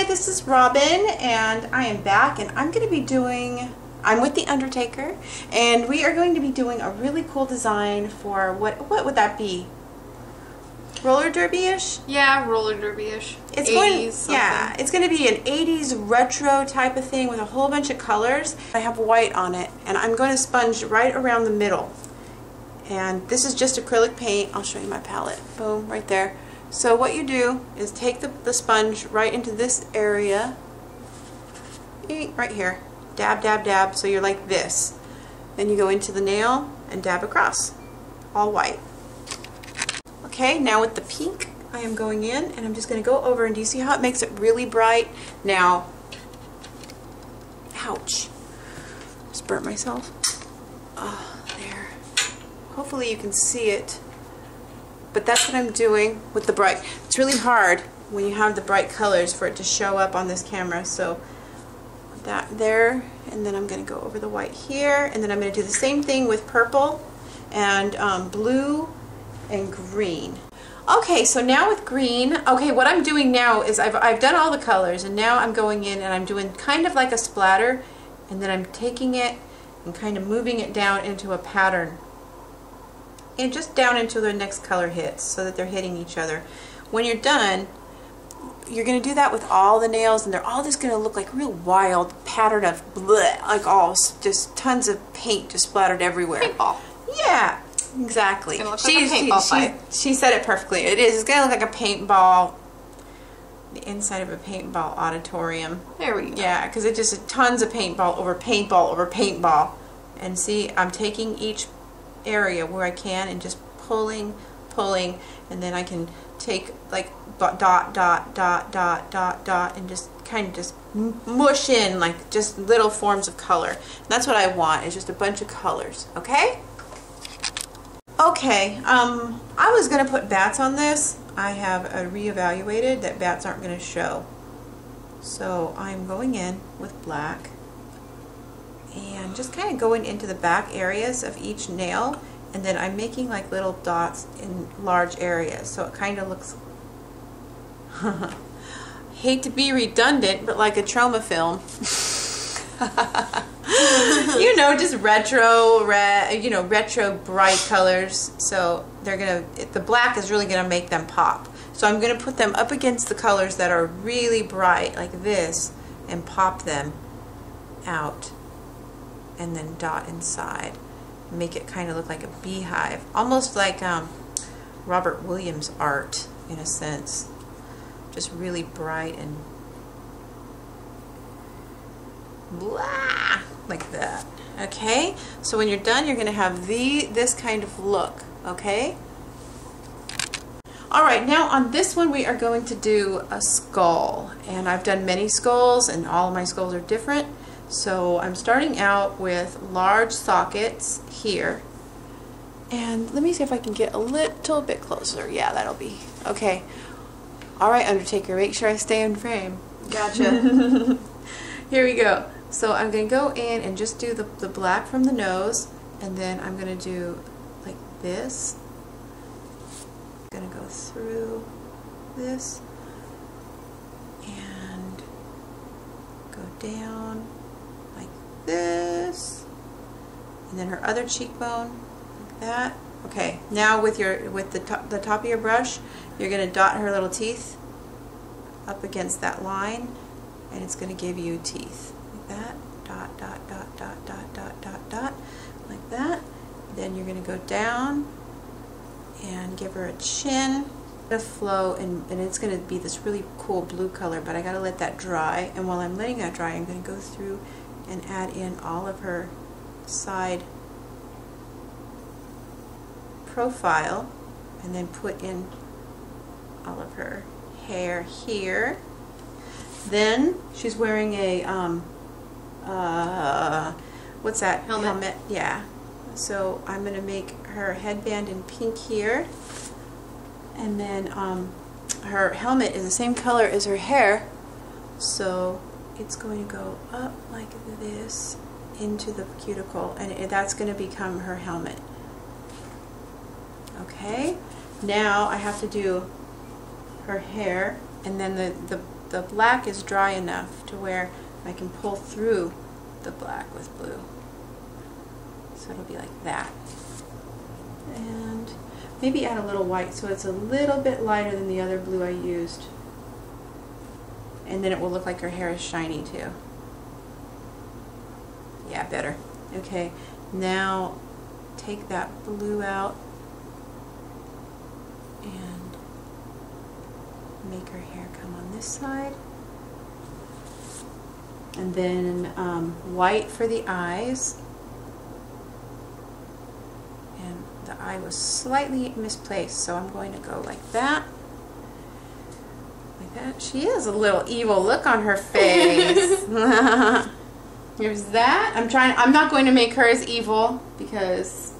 Hi, this is Robin, and I am back, and I'm with The Undertaker, and we are going to be doing a really cool design for, what would that be? Roller derby-ish? Yeah, roller derby-ish. It's 80s going, something. Yeah, it's going to be an 80s retro type of thing with a whole bunch of colors. I have white on it, and I'm going to sponge right around the middle. And this is just acrylic paint. I'll show you my palette. Boom, right there. So what you do is take the sponge right into this area, right here, dab, dab, dab, so you're like this. Then you go into the nail and dab across, all white. Okay, now with the pink, I am going in and I'm just going to go over, and do you see how it makes it really bright? Now, ouch, just burnt myself. Oh, there. Hopefully you can see it. But that's what I'm doing with the bright. It's really hard when you have the bright colors for it to show up on this camera. So that there, and then I'm going to go over the white here, and then I'm going to do the same thing with purple and blue and green. Okay, so now with green, okay, what I'm doing now is I've done all the colors, and now I'm going in and I'm doing kind of like a splatter, and then I'm taking it and kind of moving it down into a pattern. And just down until their next color hits, so that they're hitting each other. When you're done, you're going to do that with all the nails, and they're all just going to look like real wild pattern of bleh, like all just tons of paint just splattered everywhere. Paintball. Yeah, exactly. It's going to look like a paintball. She said it perfectly. It is. It's going to look like a paintball. The inside of a paintball auditorium. There we go. Yeah, because it just tons of paintball over paintball over paintball. And see, I'm taking each area where I can and just pulling, and then I can take like dot dot dot dot dot dot and just kind of just mush in like just little forms of color. And that's what I want, is just a bunch of colors. Okay? Okay, I was gonna put bats on this. I have reevaluated that bats aren't gonna show. So I'm going in with black and just kind of going into the back areas of each nail, and then I'm making like little dots in large areas, so it kind of looks hate to be redundant, but like a trauma film. You know, just retro bright colors, so the black is really gonna make them pop. So I'm gonna put them up against the colors that are really bright like this and pop them out, and then dot inside, make it kind of look like a beehive, almost like Robert Williams art in a sense, just really bright and blah, like that. Okay, so when you're done, you're gonna have this kind of look. Okay, alright, now on this one we are going to do a skull, and I've done many skulls and all of my skulls are different. So I'm starting out with large sockets here, and let me see if I can get a little bit closer. Yeah, that'll be okay. Alright, Undertaker, make sure I stay in frame. Gotcha. Here we go. So I'm going to go in and just do the black from the nose, and then I'm going to do like this. I'm going to go through this and go down this, and then her other cheekbone like that. Okay, now with the top of your brush, you're going to dot her little teeth up against that line, and it's going to give you teeth like that, dot dot dot dot dot dot dot dot, like that. Then you're going to go down and give her a chin. Going to flow, and it's going to be this really cool blue color, but I got to let that dry, and while I'm letting that dry, I'm going to go through and add in all of her side profile, and then put in all of her hair here. Then she's wearing a what's that? Helmet. Yeah. So I'm gonna make her headband in pink here, and then her helmet is the same color as her hair, so it's going to go up like this into the cuticle, and that's going to become her helmet. Okay, now I have to do her hair, and then the the black is dry enough to where I can pull through the black with blue. So it'll be like that. And maybe add a little white so it's a little bit lighter than the other blue I used. And then it will look like her hair is shiny too. Yeah, better. Okay, now take that blue out and make her hair come on this side. And then white for the eyes. And the eye was slightly misplaced, so I'm going to go like that. Like that. She has a little evil look on her face. There's that. I'm not going to make her as evil because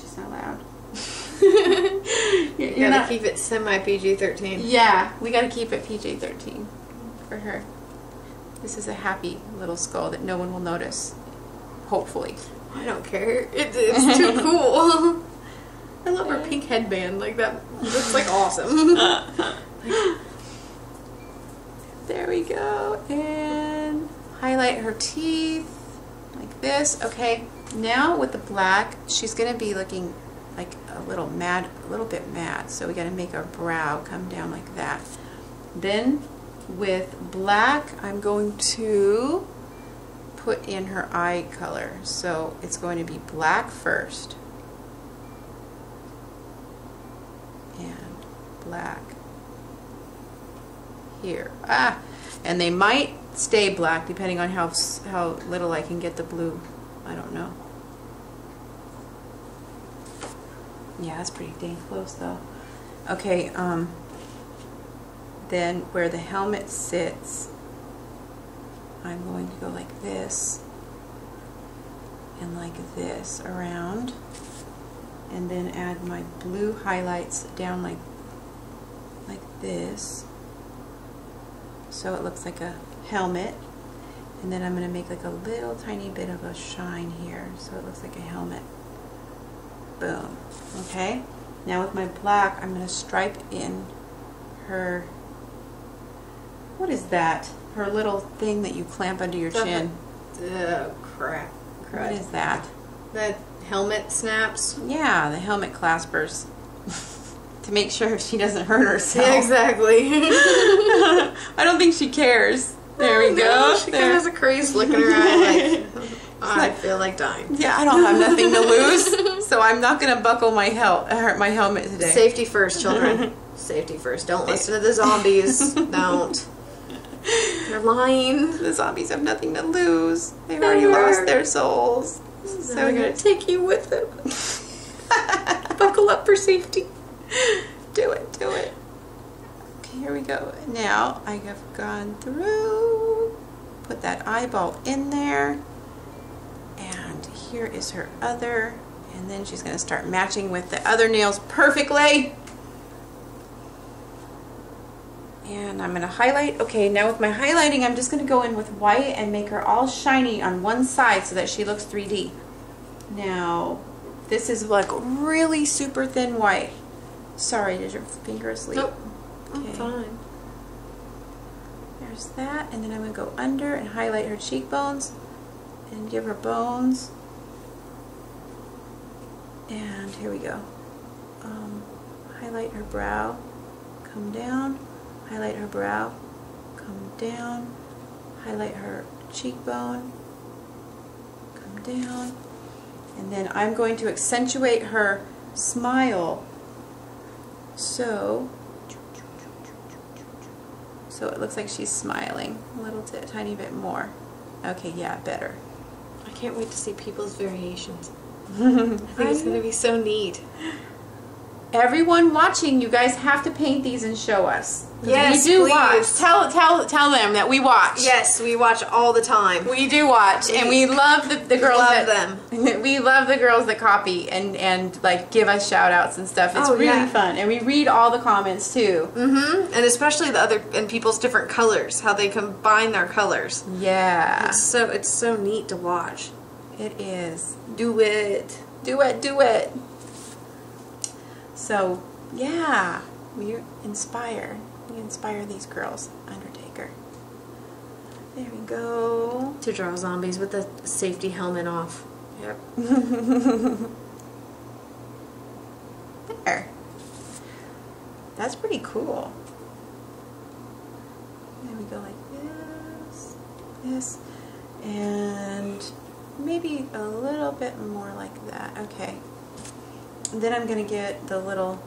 she's not allowed. You gotta keep it semi PG-13. Yeah, we gotta keep it PG-13 for her. This is a happy little skull that no one will notice. Hopefully. I don't care. It's too cool. I love her pink headband. Like that looks like awesome. There we go. And highlight her teeth like this. Okay, now with the black, she's going to be looking like a little bit mad. So we got to make our brow come down like that. Then with black, I'm going to put in her eye color. So it's going to be black first and black here. Ah, and they might stay black depending on how little I can get the blue. I don't know. Yeah, that's pretty dang close though. Okay, then where the helmet sits, I'm going to go like this and like this around, and then add my blue highlights down like this, so it looks like a helmet. And then I'm going to make like a little tiny bit of a shine here, so it looks like a helmet. Boom. Okay, now with my black, I'm going to stripe in her, what is that? Her little thing that you clamp under your chin. Oh, crap. What is that? The helmet snaps? Yeah, the helmet claspers. To make sure she doesn't hurt herself. Yeah, exactly. I don't think she cares. There we go. She kind of has a crazy look in her eye. Like, I feel like dying. Yeah, I don't have nothing to lose, so I'm not going to buckle my helmet today. Safety first, children. Safety first. Don't listen to the zombies. Don't. They're lying. The zombies have nothing to lose. They've already lost their souls. So they're going to take you with them. Buckle up for safety. Do it, do it. Okay, here we go. Now I have gone through. Put that eyeball in there. And here is her other. And then she's going to start matching with the other nails perfectly. And I'm going to highlight. Okay, now with my highlighting, I'm just going to go in with white and make her all shiny on one side so that she looks 3D. Now, this is like really super thin white. Sorry, did your finger asleep? Nope. Okay. I'm fine. There's that. And then I'm going to go under and highlight her cheekbones and give her bones. And here we go. Highlight her brow. Come down. Highlight her brow, come down, highlight her cheekbone, come down, and then I'm going to accentuate her smile so it looks like she's smiling a little tiny bit more. Okay, yeah, better. I can't wait to see people's variations. I think it's going to be so neat. Everyone watching, you guys have to paint these and show us. Yes, we do watch. Tell them that we watch. Yes, we watch all the time. We do watch, and we love the girls. We love the girls that copy and like give us shout outs and stuff. It's really fun, and we read all the comments too. Mm-hmm. And especially and people's different colors, how they combine their colors. Yeah. It's so neat to watch. It is. Do it. Do it. Do it. So, yeah, We inspire these girls, Undertaker. There we go. To draw zombies with the safety helmet off. Yep. There. That's pretty cool. There we go, like this, this, and maybe a little bit more like that. Okay. And then I'm going to get the little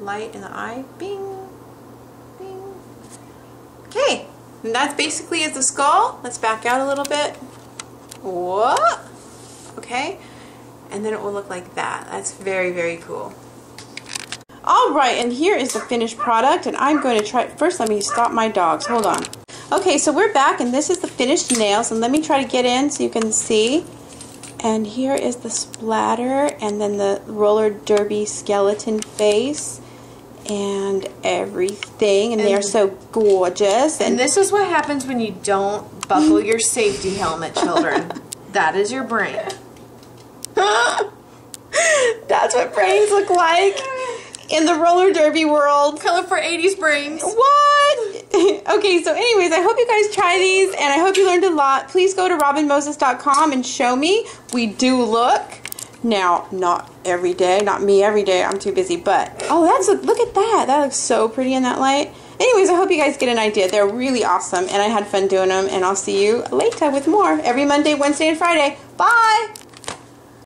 light in the eye. Bing! Bing! Okay! And that's basically is the skull. Let's back out a little bit. Whoa! Okay? And then it will look like that. That's very, very cool. Alright, and here is the finished product, and I'm going to try it. First, let me stop my dogs. Hold on. Okay, so we're back, and this is the finished nails, and let me try to get in so you can see. And here is the splatter, and then the roller derby skeleton face, and everything, and they're so gorgeous. And this is what happens when you don't buckle your safety helmet, children. That is your brain. That's what brains look like in the roller derby world. Colorful 80s brains. What? Okay, so anyways, I hope you guys try these, and I hope you learned a lot. Please go to RobinMoses.com and show me. We do look. Now, not every day. Not me every day. I'm too busy, but... Oh, that's a, look at that. That looks so pretty in that light. Anyways, I hope you guys get an idea. They're really awesome, and I had fun doing them, and I'll see you later with more every Monday, Wednesday, and Friday. Bye!